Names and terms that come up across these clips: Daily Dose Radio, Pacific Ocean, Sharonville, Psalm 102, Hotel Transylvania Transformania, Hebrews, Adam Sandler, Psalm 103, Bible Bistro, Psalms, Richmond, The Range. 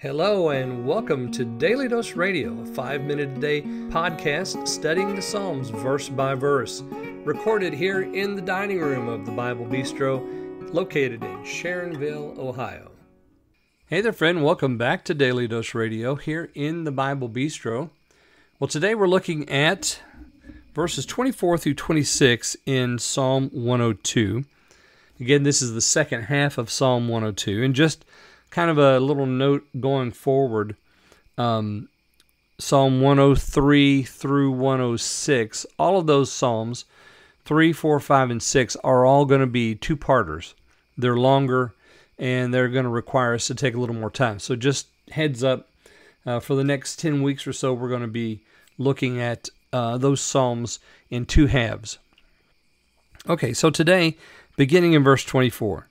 Hello and welcome to Daily Dose Radio, a 5-minute a day podcast studying the Psalms verse by verse, recorded here in the dining room of the Bible Bistro, located in Sharonville, Ohio. Hey there, friend. Welcome back to Daily Dose Radio here in the Bible Bistro. Well, today we're looking at verses 24 through 26 in Psalm 102. Again, this is the second half of Psalm 102, and just kind of a little note going forward, Psalm 103 through 106, all of those Psalms, 3, 4, 5, and 6, are all going to be two-parters. They're longer, and they're going to require us to take a little more time. So just heads up, for the next 10 weeks or so, we're going to be looking at those Psalms in two halves. Okay, so today, beginning in verse 24.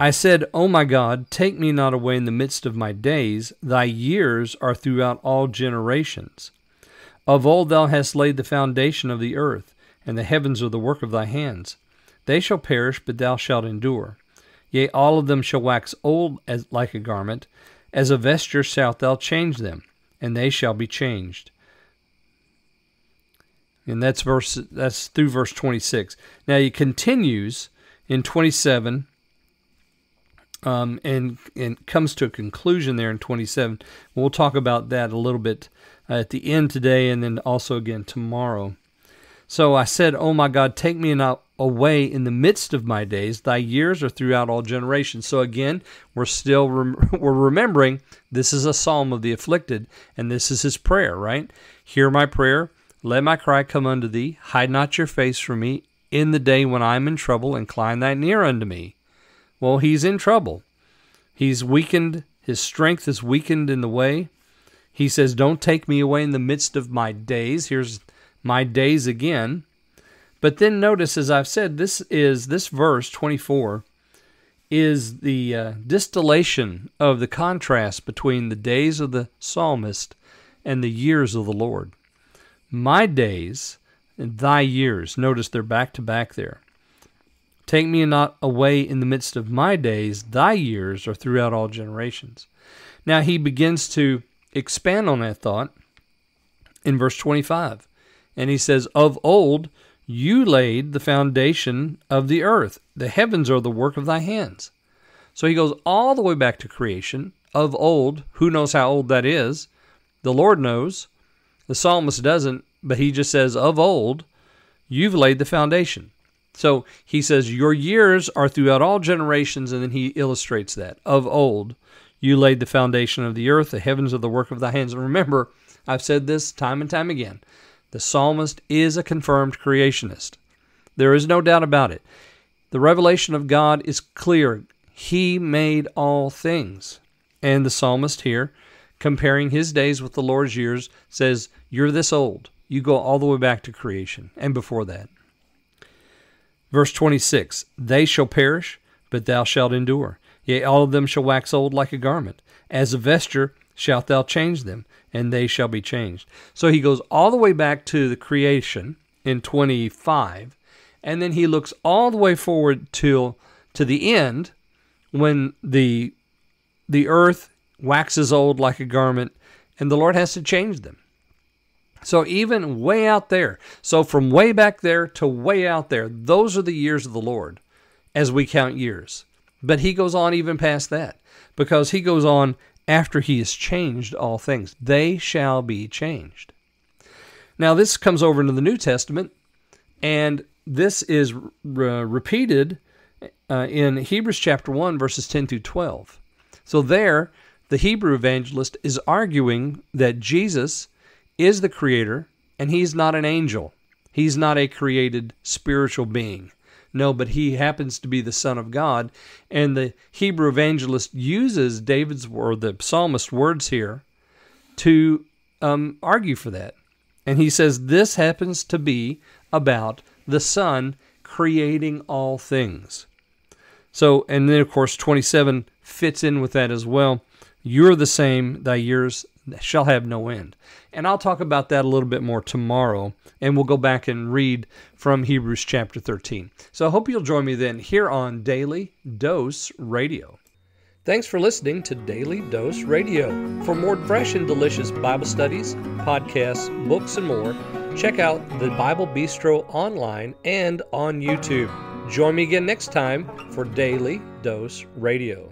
I said, O my God, take me not away in the midst of my days. Thy years are throughout all generations. Of old thou hast laid the foundation of the earth, and the heavens are the work of thy hands. They shall perish, but thou shalt endure. Yea, all of them shall wax old as like a garment. As a vesture shalt thou change them, and they shall be changed. And that's through verse 26. Now it continues in 27. And comes to a conclusion there in 27. We'll talk about that a little bit at the end today and then also again tomorrow. So I said, O my God, take me not away in the midst of my days. Thy years are throughout all generations. So again, we're still remembering this is a psalm of the afflicted, and this is his prayer, right? Hear my prayer, let my cry come unto thee. Hide not your face from me in the day when I am in trouble. Incline thine ear unto me. Well, he's in trouble. He's weakened. His strength is weakened in the way. He says, don't take me away in the midst of my days. Here's my days again. But then notice, as I've said, this verse 24 is the distillation of the contrast between the days of the psalmist and the years of the Lord. My days and thy years. Notice they're back to back there. Take me not away in the midst of my days. Thy years are throughout all generations. Now he begins to expand on that thought in verse 25. And he says, of old you laid the foundation of the earth. The heavens are the work of thy hands. So he goes all the way back to creation. Of old, who knows how old that is? The Lord knows. The psalmist doesn't, but he just says, of old you've laid the foundation. So he says, your years are throughout all generations, and then he illustrates that. Of old, you laid the foundation of the earth, the heavens are the work of thy hands. And remember, I've said this time and time again, the psalmist is a confirmed creationist. There is no doubt about it. The revelation of God is clear. He made all things. And the psalmist here, comparing his days with the Lord's years, says, you're this old. You go all the way back to creation and before that. Verse 26, they shall perish, but thou shalt endure. Yea, all of them shall wax old like a garment. As a vesture shalt thou change them, and they shall be changed. So he goes all the way back to the creation in 25, and then he looks all the way forward to the end when the earth waxes old like a garment, and the Lord has to change them. So even way out there, so from way back there to way out there, those are the years of the Lord as we count years. But he goes on even past that because he goes on after he has changed all things. They shall be changed. Now this comes over into the New Testament, and this is repeated in Hebrews chapter 1, verses 10 through 12. So there, the Hebrew evangelist is arguing that Jesus is the creator, and he's not an angel. He's not a created spiritual being. No, but he happens to be the Son of God, and the Hebrew evangelist uses David's or the psalmist's words here to argue for that. And he says this happens to be about the Son creating all things. So, and then of course 27 fits in with that as well. You're the same, thy years shall have no end. And I'll talk about that a little bit more tomorrow, and we'll go back and read from Hebrews chapter 13. So I hope you'll join me then here on Daily Dose Radio. Thanks for listening to Daily Dose Radio. For more fresh and delicious Bible studies, podcasts, books, and more, check out the Bible Bistro online and on YouTube. Join me again next time for Daily Dose Radio.